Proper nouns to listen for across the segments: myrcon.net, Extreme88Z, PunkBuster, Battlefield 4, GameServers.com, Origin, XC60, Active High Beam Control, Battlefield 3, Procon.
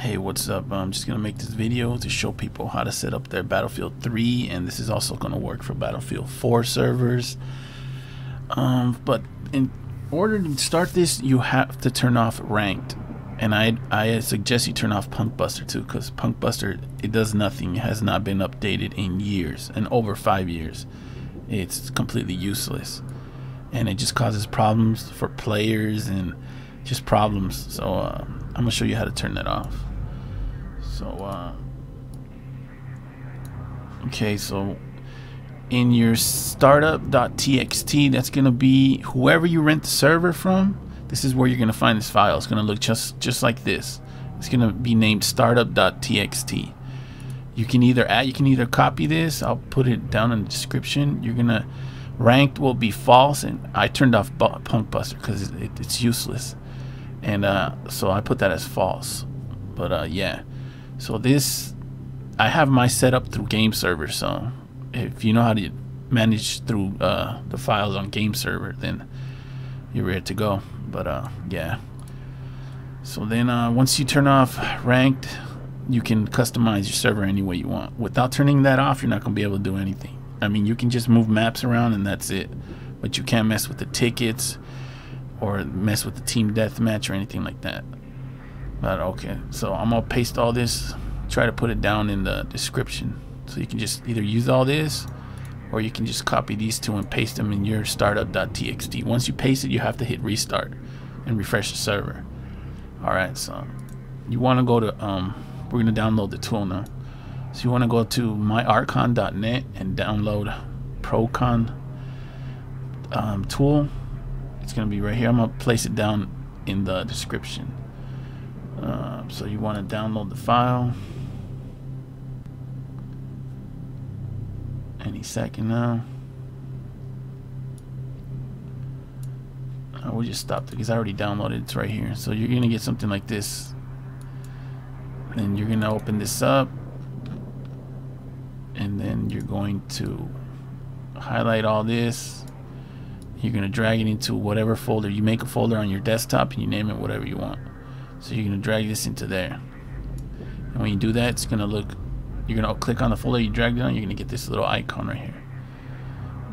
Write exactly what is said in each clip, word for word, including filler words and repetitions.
Hey, what's up? I'm just gonna make this video to show people how to set up their Battlefield three, and this is also gonna work for Battlefield four servers. Um, but in order to start this, you have to turn off ranked, and I I suggest you turn off PunkBuster too, because PunkBuster, it does nothing. It has not been updated in years, and over five years, it's completely useless, and it just causes problems for players and just problems. So uh, I'm gonna show you how to turn that off. So, uh, okay, so in your startup dot T X T, that's going to be whoever you rent the server from. This is where you're going to find this file. It's going to look just, just like this. It's going to be named startup dot T X T. You can either add, you can either copy this. I'll put it down in the description. You're going to, ranked will be false. And I turned off PunkBuster because it, it, it's useless. And uh, so I put that as false. But uh, yeah. So this, I have my setup through Game Server. So if you know how to manage through uh, the files on Game Server, then you're ready to go. But uh, yeah. So then uh, once you turn off ranked, you can customize your server any way you want. Without turning that off, you're not gonna be able to do anything. I mean, you can just move maps around and that's it. But you can't mess with the tickets or mess with the team deathmatch or anything like that. But okay, so I'm gonna paste all this, try to put it down in the description, so you can just either use all this or you can just copy these two and paste them in your startup dot T X T. Once you paste it, you have to hit restart and refresh the server. Alright, so you want to go to um we're gonna download the tool now, so you want to go to myrcon dot net and download Procon um, tool. It's gonna be right here. I'm gonna place it down in the description. Uh, so you want to download the file any second now. I will just stop it because I already downloaded it. It's right here. So you're gonna get something like this, then you're gonna open this up, and then you're going to highlight all this. You're gonna drag it into whatever folder. You make a folder on your desktop and you name it whatever you want. So you're going to drag this into there, and when you do that, it's going to look, you're going to click on the folder you dragged it on, you're going to get this little icon right here.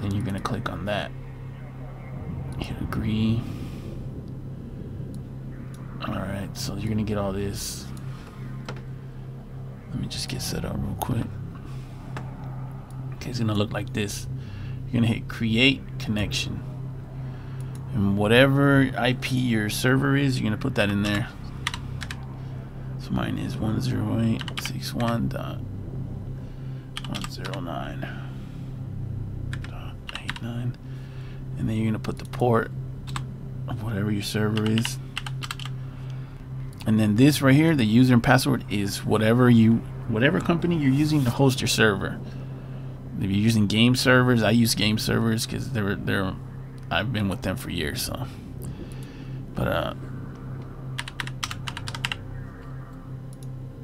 Then you're going to click on that, hit agree. Alright, so you're going to get all this. Let me just get set up real quick. Okay, it's going to look like this. You're going to hit create connection, and whatever I P your server is, you're going to put that in there. So mine is one oh eight six one dot one oh nine dot eight nine, and then you're going to put the port of whatever your server is, and then this right here, the user and password, is whatever you whatever company you're using to host your server. If you're using Game Servers, I use Game Servers because they're they're I've been with them for years. So but uh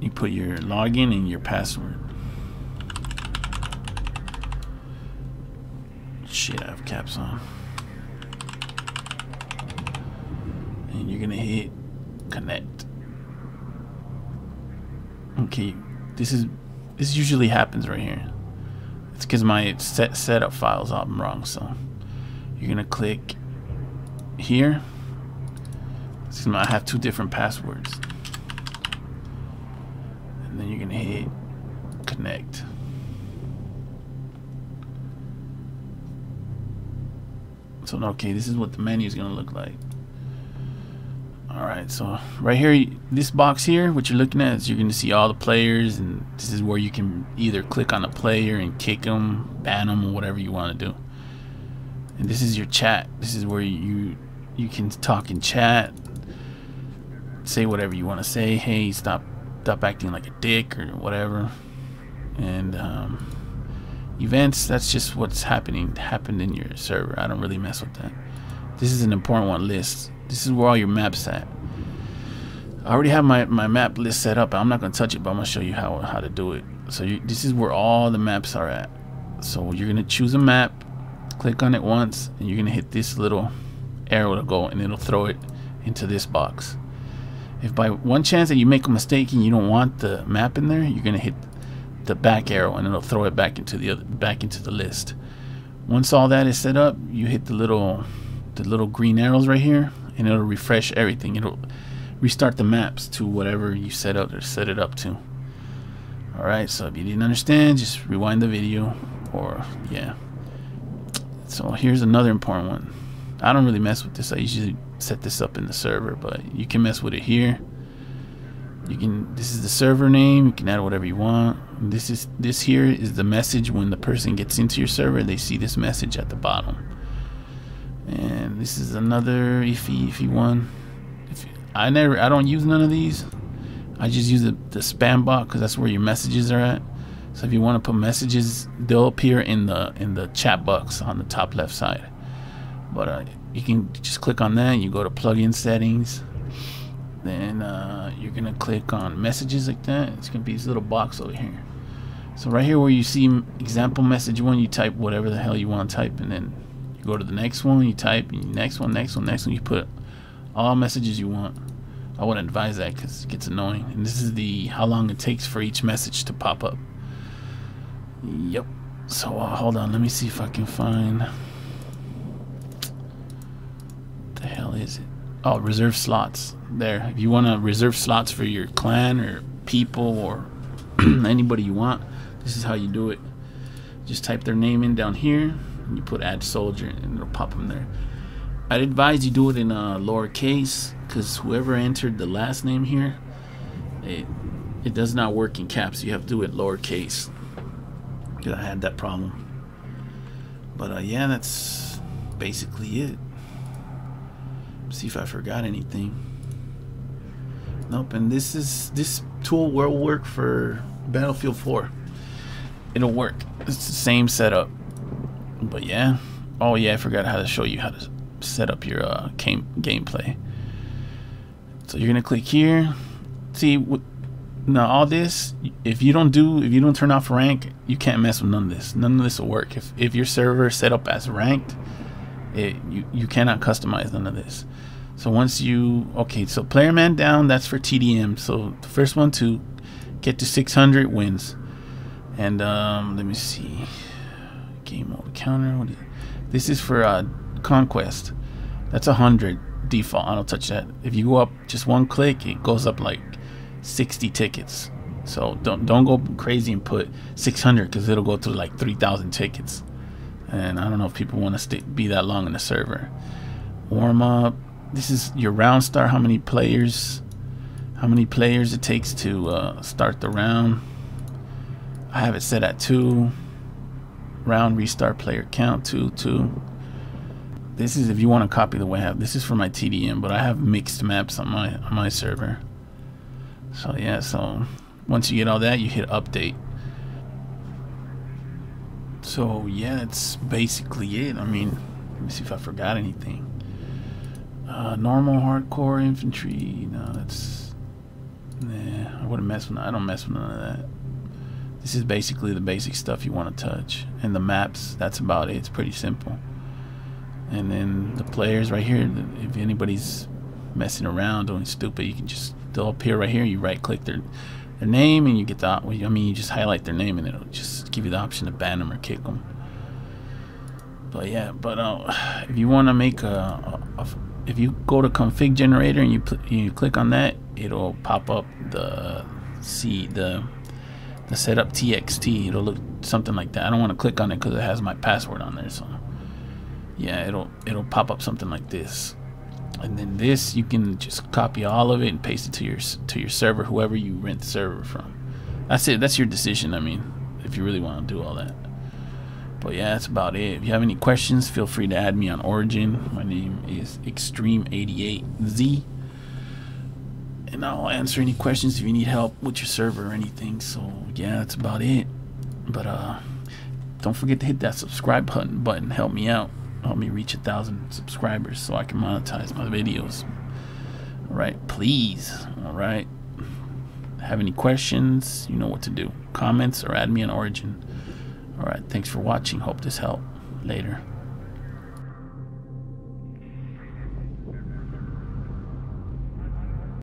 you put your login and your password. Shit, I have caps on. And you're gonna hit connect. Okay, this is this usually happens right here. It's because my set setup files I'm wrong, so you're gonna click here. So I have two different passwords. And then you're gonna hit connect. So okay, this is what the menu is gonna look like. Alright, so right here, this box here, what you're looking at is you're gonna see all the players, and this is where you can either click on a player and kick them, ban them, or whatever you wanna do. And this is your chat. This is where you you can talk in chat, say whatever you want to say. Hey, stop stop acting like a dick or whatever. And um, events, that's just what's happening happened in your server. I don't really mess with that. This is an important one, list. This is where all your maps at. I already have my, my map list set up. I'm not gonna touch it, but I'm gonna show you how, how to do it. So you, this is where all the maps are at. So you're gonna choose a map, click on it once, and you're gonna hit this little arrow to go, and it'll throw it into this box. If by one chance that you make a mistake and you don't want the map in there, you're gonna hit the back arrow, and it'll throw it back into the other, back into the list. Once all that is set up, you hit the little the little green arrows right here, and it'll refresh everything. It'll restart the maps to whatever you set up or set it up to. Alright, so if you didn't understand, just rewind the video, or yeah. So here's another important one. I don't really mess with this. I usually set this up in the server, but you can mess with it here. You can, this is the server name, you can add whatever you want. This is, this here is the message when the person gets into your server, they see this message at the bottom. And this is another iffy iffy one. If you, I never I don't use none of these. I just use the, the spam box, because that's where your messages are at. So if you want to put messages, they'll appear in the in the chat box on the top left side. But uh, you can just click on that. You go to plugin settings. Then uh, you're gonna click on messages like that. It's gonna be this little box over here. So right here where you see example message one, you type whatever the hell you want to type, and then you go to the next one. You type and next one, next one, next one. You put all messages you want. I wouldn't advise that because it gets annoying. And this is the how long it takes for each message to pop up. Yep. So uh, hold on. Let me see if I can find. What the hell is it? Oh, reserve slots. There. If you want to reserve slots for your clan or people or anybody you want, this is how you do it. Just type their name in down here, and you put add soldier, and it'll pop them there. I'd advise you do it in uh, lowercase, because whoever entered the last name here, it it does not work in caps. You have to do it lowercase. Because I had that problem. But uh, yeah, that's basically it. See if I forgot anything. Nope. And this is this tool will work for Battlefield four. It'll work. It's the same setup. But yeah. Oh yeah, I forgot how to show you how to set up your uh, game gameplay. So you're gonna click here. See what. Now all this, if you don't do, if you don't turn off rank, you can't mess with none of this. None of this will work. If if your server is set up as ranked, it you you cannot customize none of this. So once you okay, so player man down, that's for T D M. So the first one to get to six hundred wins. And um, let me see, game mode counter. What is, this is for uh, conquest. That's one hundred default. I don't touch that. If you go up just one click, it goes up like sixty tickets. So don't don't go crazy and put six hundred, because it'll go to like three thousand tickets, and I don't know if people want to stay be that long in the server. Warm up, this is your round start, how many players how many players it takes to uh, start the round. I have it set at two. Round restart player count two two. This is if you want to copy the way I have. This is for my T D M, but I have mixed maps on my on my server. So yeah, so once you get all that, you hit update. So yeah, that's basically it. I mean, let me see if I forgot anything. Uh, normal, hardcore, infantry. No, that's nah. I wouldn't mess with. I don't mess with none of that. This is basically the basic stuff you want to touch, and the maps. That's about it. It's pretty simple. And then the players right here. If anybody's messing around doing stupid, you can just they'll appear right here. You right click their their name, and you get the I mean you just highlight their name, and it'll just give you the option to ban them or kick them. But yeah, but uh, if you want to make a, a, a if you go to config generator and you you click on that, it'll pop up the see the the setup dot T X T. It'll look something like that. I don't want to click on it because it has my password on there. So yeah, it'll it'll pop up something like this. And then this, you can just copy all of it and paste it to your to your server, whoever you rent the server from. That's it. That's your decision. I mean, if you really want to do all that. But yeah, that's about it. If you have any questions, feel free to add me on Origin. My name is Extreme eighty-eight Z, and I'll answer any questions if you need help with your server or anything. So yeah, that's about it. But uh, don't forget to hit that subscribe button. button. Help me out. Help me reach a thousand subscribers so I can monetize my videos. All right, please. All right. Have any questions? You know what to do. Comments or add me on Origin. Alright, thanks for watching. Hope this helped. Later.